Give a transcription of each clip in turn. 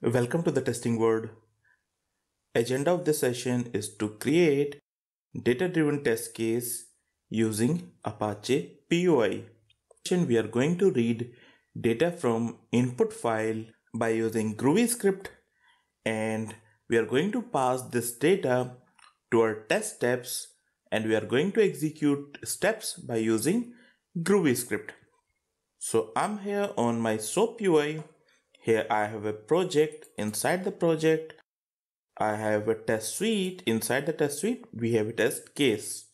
Welcome to the Testing World. Agenda of this session is to create data-driven test case using Apache POI. We are going to read data from input file by using Groovy script, and we are going to pass this data to our test steps, and we are going to execute steps by using Groovy script. So I'm here on my SoapUI. Here I have a project. Inside the project, I have a test suite. Inside the test suite, we have a test case.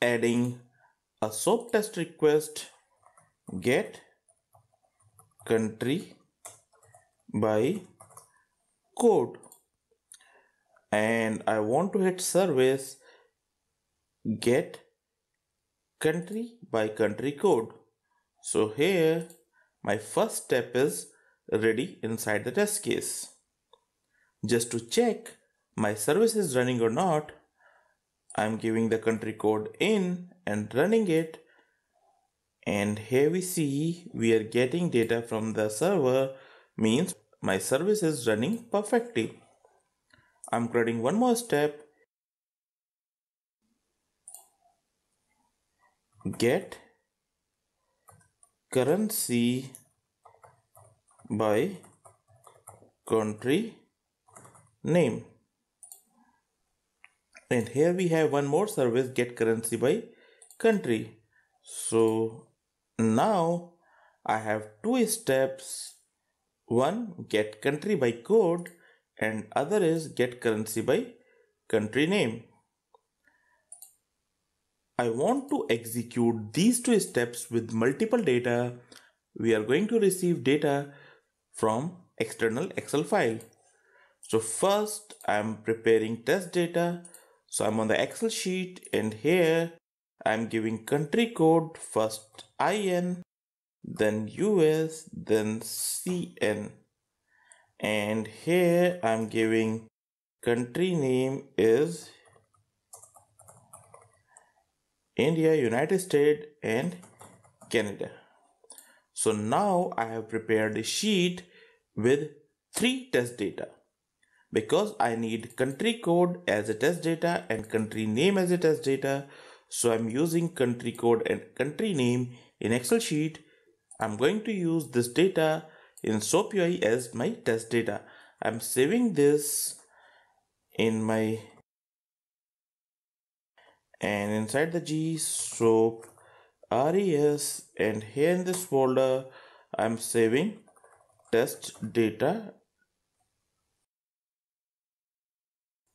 Adding a SOAP test request, get country by code. And I want to hit service, get country by country code. So here, my first step is ready inside the test case. Just to check my service is running or not, I'm giving the country code in and running it, and here we see we are getting data from the server, means my service is running perfectly. I'm creating one more step, get currency by country name, and here we have one more service, get currency by country. So now I have two steps, one get country by code and other is get currency by country name. I want to execute these two steps with multiple data. We are going to receive data from external Excel file. So first I'm preparing test data. So I'm on the Excel sheet, and here I'm giving country code, first IN, then US, then CN. And here I'm giving country name is India, United States and Canada. So now I have prepared a sheet with three test data, because I need country code as a test data and country name as a test data. So I'm using country code and country name in Excel sheet. I'm going to use this data in SoapUI as my test data. I'm saving this in my, and inside the G soap res, and here in this folder I'm saving test data.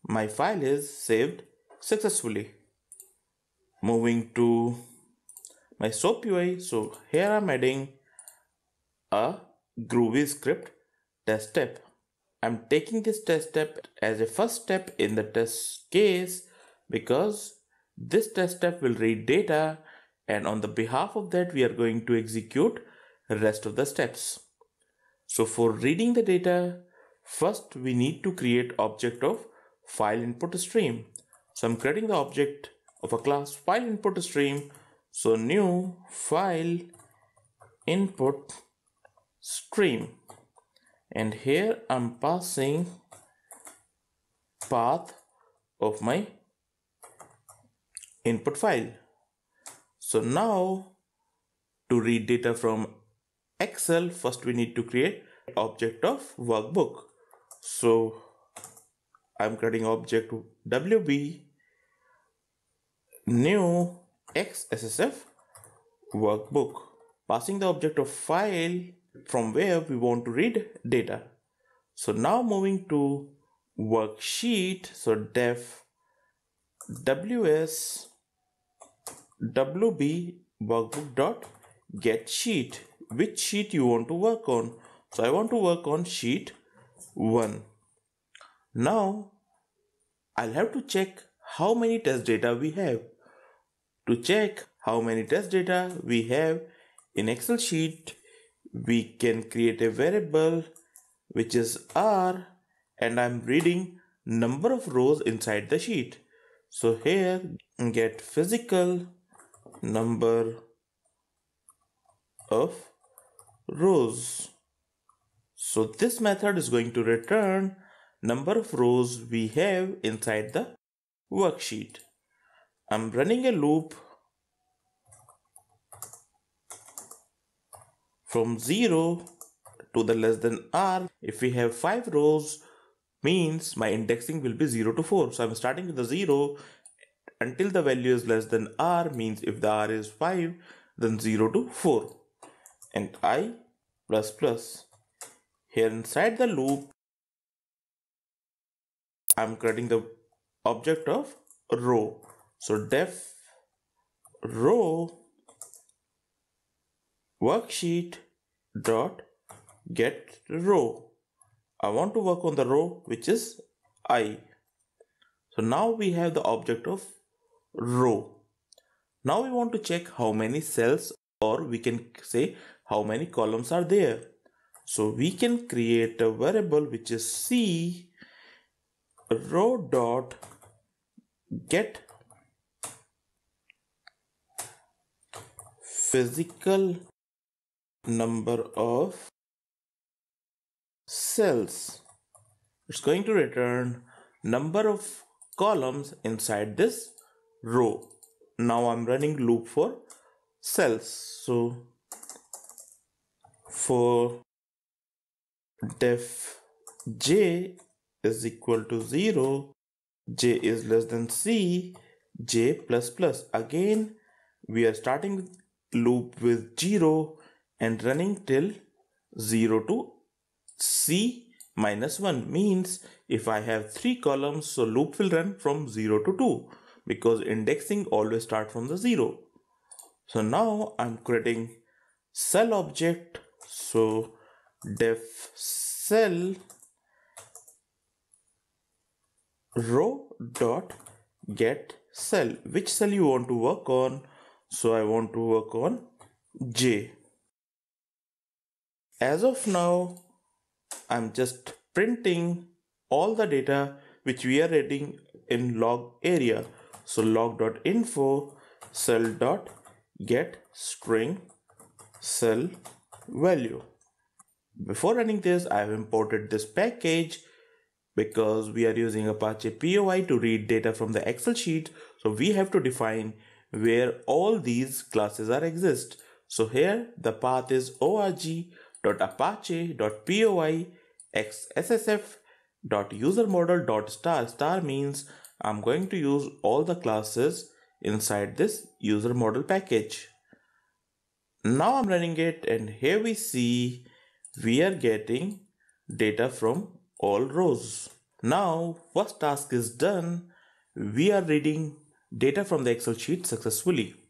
My file is saved successfully. Moving to my SoapUI, so here I'm adding a Groovy script test step. I'm taking this test step as a first step in the test case, because this test step will read data, and on the behalf of that we are going to execute the rest of the steps. So for reading the data, first we need to create object of file input stream. So I'm creating the object of a class file input stream. So new file input stream, and here I'm passing path of my input file. So now to read data from Excel, first we need to create object of workbook. So I'm creating object WB, new XSSFWorkbook, passing the object of file from where we want to read data. So now moving to worksheet, so def ws wb workbook dot get sheet, which sheet you want to work on. So I want to work on sheet 1. Now I'll have to check how many test data we have. To check how many test data we have in Excel sheet, we can create a variable which is R, and I'm reading number of rows inside the sheet. So here get physical number of rows. So this method is going to return number of rows we have inside the worksheet. I'm running a loop from 0 to the less than r. If we have 5 rows, means my indexing will be 0 to 4. So I'm starting with the 0 until the value is less than r, means if the r is 5, then 0 to 4. And I plus plus. Here inside the loop, I'm creating the object of row. So def row worksheet dot get row. I want to work on the row which is I. So now we have the object of row. Now we want to check how many cells, or we can say how many columns are there. So we can create a variable which is C row dot get physical number of cells. It's going to return number of columns inside this row. Now I'm running loop for cells. So for def j is equal to 0, j is less than c, j plus plus. Again we are starting loop with 0 and running till 0 to c minus 1, means if I have 3 columns, so loop will run from 0 to 2 because indexing always starts from the 0. So now I'm creating cell object. So def cell row dot get cell, which cell you want to work on. So I want to work on J. As of now, I'm just printing all the data which we are reading in log area. So log.info cell dot get string cell value. Before running this, I have imported this package because we are using Apache POI to read data from the Excel sheet. So we have to define where all these classes are exist. So here the path is org.apache.poi.xssf.usermodel.star. Star means I'm going to use all the classes inside this user model package. Now I'm running it, and here we see we are getting data from all rows. Now first task is done. We are reading data from the Excel sheet successfully.